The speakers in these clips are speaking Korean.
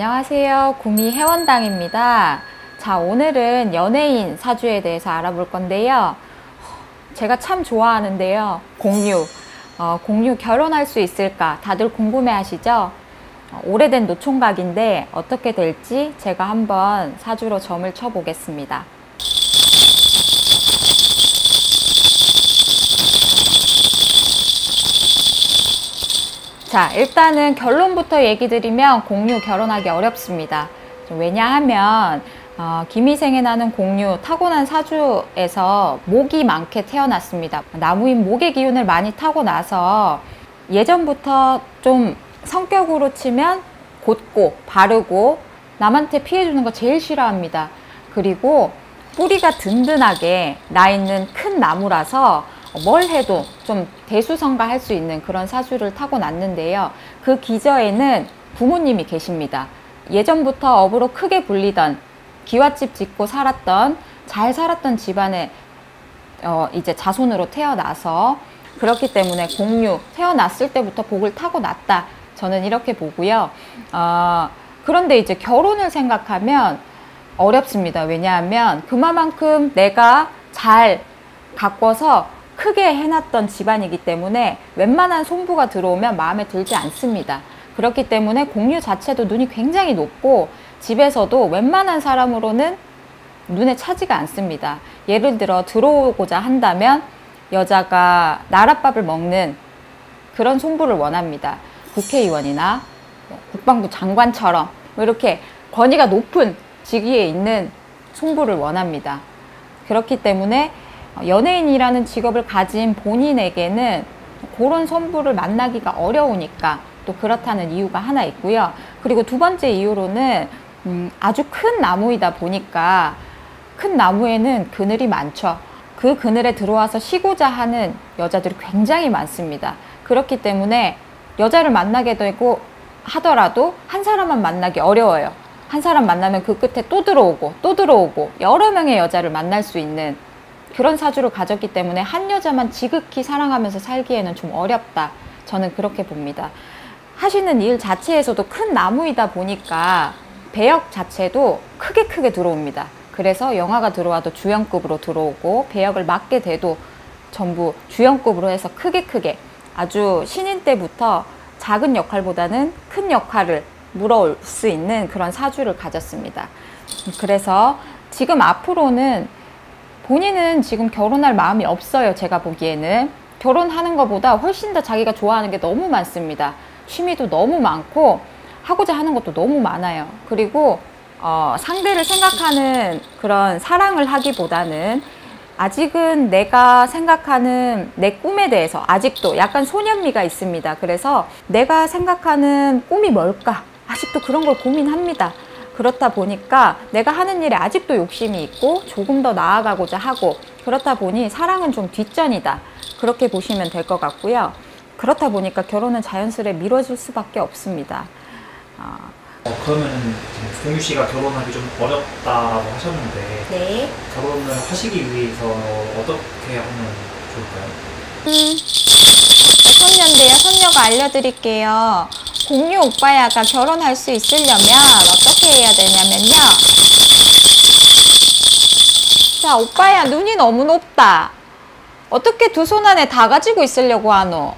안녕하세요. 구미 회원당입니다. 자, 오늘은 연예인 사주에 대해서 알아볼 건데요. 제가 참 좋아하는데요. 공유. 공유 결혼할 수 있을까? 다들 궁금해 하시죠? 오래된 노총각인데 어떻게 될지 제가 한번 사주로 점을 쳐 보겠습니다. 자, 일단은 결론부터 얘기 드리면 공유 결혼하기 어렵습니다. 왜냐하면 기미생에 나는 공유, 타고난 사주에서 목이 많게 태어났습니다. 나무인 목의 기운을 많이 타고 나서 예전부터 좀 성격으로 치면 곧고 바르고 남한테 피해주는 거 제일 싫어합니다. 그리고 뿌리가 든든하게 나 있는 큰 나무라서 뭘 해도 좀 대수성가할 수 있는 그런 사주를 타고났는데요. 그 기저에는 부모님이 계십니다. 예전부터 업으로 크게 불리던 기와집 짓고 살았던 잘 살았던 집안에 이제 자손으로 태어나서 그렇기 때문에 공유 태어났을 때부터 복을 타고났다. 저는 이렇게 보고요. 그런데 이제 결혼을 생각하면 어렵습니다. 왜냐하면 그만큼 내가 잘 가꿔서 크게 해놨던 집안이기 때문에 웬만한 손부가 들어오면 마음에 들지 않습니다. 그렇기 때문에 공유 자체도 눈이 굉장히 높고 집에서도 웬만한 사람으로는 눈에 차지가 않습니다. 예를 들어 들어오고자 한다면 여자가 나랏밥을 먹는 그런 손부를 원합니다. 국회의원이나 국방부 장관처럼 이렇게 권위가 높은 직위에 있는 손부를 원합니다. 그렇기 때문에 연예인이라는 직업을 가진 본인에게는 그런 선부를 만나기가 어려우니까 또 그렇다는 이유가 하나 있고요. 그리고 두 번째 이유로는 아주 큰 나무이다 보니까 큰 나무에는 그늘이 많죠. 그 그늘에 들어와서 쉬고자 하는 여자들이 굉장히 많습니다. 그렇기 때문에 여자를 만나게 되고 하더라도 한 사람만 만나기 어려워요. 한 사람 만나면 그 끝에 또 들어오고 또 들어오고 여러 명의 여자를 만날 수 있는 그런 사주를 가졌기 때문에 한 여자만 지극히 사랑하면서 살기에는 좀 어렵다. 저는 그렇게 봅니다. 하시는 일 자체에서도 큰 나무이다 보니까 배역 자체도 크게 들어옵니다. 그래서 영화가 들어와도 주연급으로 들어오고 배역을 맡게 돼도 전부 주연급으로 해서 크게 아주 신인 때부터 작은 역할보다는 큰 역할을 물어올 수 있는 그런 사주를 가졌습니다. 그래서 지금 앞으로는 본인은 지금 결혼할 마음이 없어요. 제가 보기에는 결혼하는 것보다 훨씬 더 자기가 좋아하는 게 너무 많습니다. 취미도 너무 많고 하고자 하는 것도 너무 많아요. 그리고 상대를 생각하는 그런 사랑을 하기보다는 아직은 내가 생각하는 내 꿈에 대해서 아직도 약간 소년미가 있습니다. 그래서 내가 생각하는 꿈이 뭘까? 아직도 그런 걸 고민합니다. 그렇다 보니까 내가 하는 일에 아직도 욕심이 있고 조금 더 나아가고자 하고 그렇다 보니 사랑은 좀 뒷전이다. 그렇게 보시면 될 것 같고요. 그렇다 보니까 결혼은 자연스레 미뤄질 수밖에 없습니다. 그러면 공유 씨가 결혼하기 좀 어렵다고 하셨는데 네. 결혼을 하시기 위해서 어떻게 하면 좋을까요? 선녀인데요. 선녀가 알려드릴게요. 공유 오빠야가 결혼할 수 있으려면 어떻게 해야 되냐면요. 자, 오빠야 눈이 너무 높다. 어떻게 두 손 안에 다 가지고 있으려고 하노?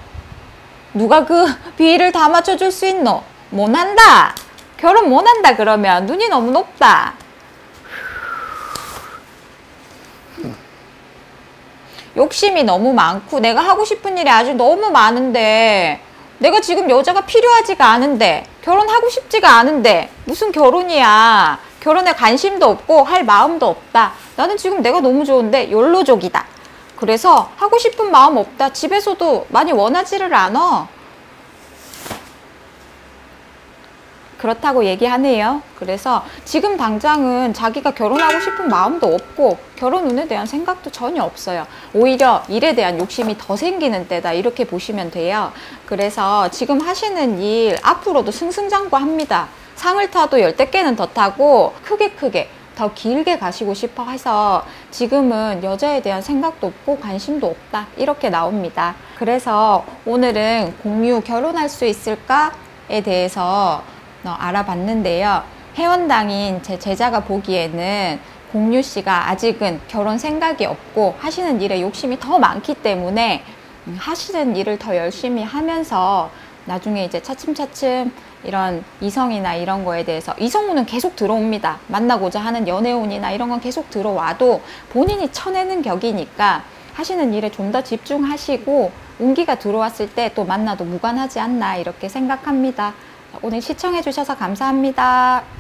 누가 그 비위를 다 맞춰줄 수 있노? 못한다. 결혼 못한다 그러면 눈이 너무 높다. 욕심이 너무 많고 내가 하고 싶은 일이 아주 너무 많은데 내가 지금 여자가 필요하지가 않은데 결혼하고 싶지가 않은데 무슨 결혼이야. 결혼에 관심도 없고 할 마음도 없다. 나는 지금 내가 너무 좋은데 욜로족이다. 그래서 하고 싶은 마음 없다. 집에서도 많이 원하지를 않아. 그렇다고 얘기하네요. 그래서 지금 당장은 자기가 결혼하고 싶은 마음도 없고 결혼운에 대한 생각도 전혀 없어요. 오히려 일에 대한 욕심이 더 생기는 때다. 이렇게 보시면 돼요. 그래서 지금 하시는 일 앞으로도 승승장구합니다. 상을 타도 10개는 더 타고 크게 더 길게 가시고 싶어 해서 지금은 여자에 대한 생각도 없고 관심도 없다. 이렇게 나옵니다. 그래서 오늘은 공유 결혼할 수 있을까에 대해서 알아봤는데요. 회원당인 제 제자가 보기에는 공유 씨가 아직은 결혼 생각이 없고 하시는 일에 욕심이 더 많기 때문에 하시는 일을 더 열심히 하면서 나중에 이제 차츰차츰 이런 이성이나 이런 거에 대해서, 이성운은 계속 들어옵니다. 만나고자 하는 연애운이나 이런 건 계속 들어와도 본인이 쳐내는 격이니까 하시는 일에 좀 더 집중하시고 운기가 들어왔을 때 또 만나도 무관하지 않나 이렇게 생각합니다. 오늘 시청해 주셔서 감사합니다.